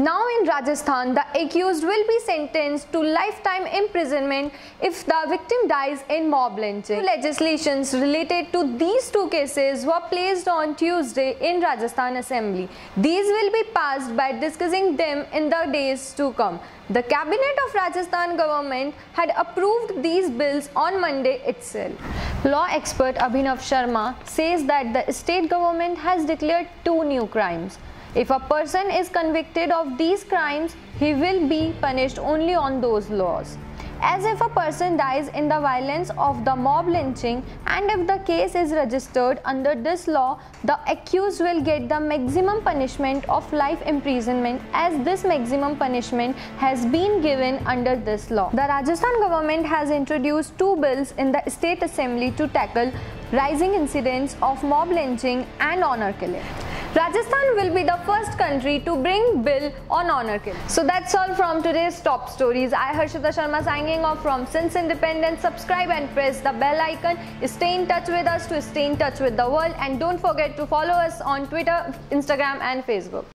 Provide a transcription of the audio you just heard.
Now in Rajasthan, the accused will be sentenced to lifetime imprisonment if the victim dies in mob lynching. Two legislations related to these two cases were placed on Tuesday in Rajasthan Assembly. These will be passed by discussing them in the days to come. The Cabinet of Rajasthan government had approved these bills on Monday itself. Law expert Abhinav Sharma says that the state government has declared two new crimes. If a person is convicted of these crimes, he will be punished only on those laws. As if a person dies in the violence of the mob lynching, and if the case is registered under this law, the accused will get the maximum punishment of life imprisonment, as this maximum punishment has been given under this law. The Rajasthan government has introduced two bills in the state assembly to tackle rising incidents of mob lynching and honor killing. Rajasthan will be the first country to bring bill on honor killing. So that's all from today's top stories. I, Harshita Sharma, signing off from Since Independence. Subscribe and press the bell icon. Stay in touch with us to stay in touch with the world, and don't forget to follow us on Twitter, Instagram and Facebook.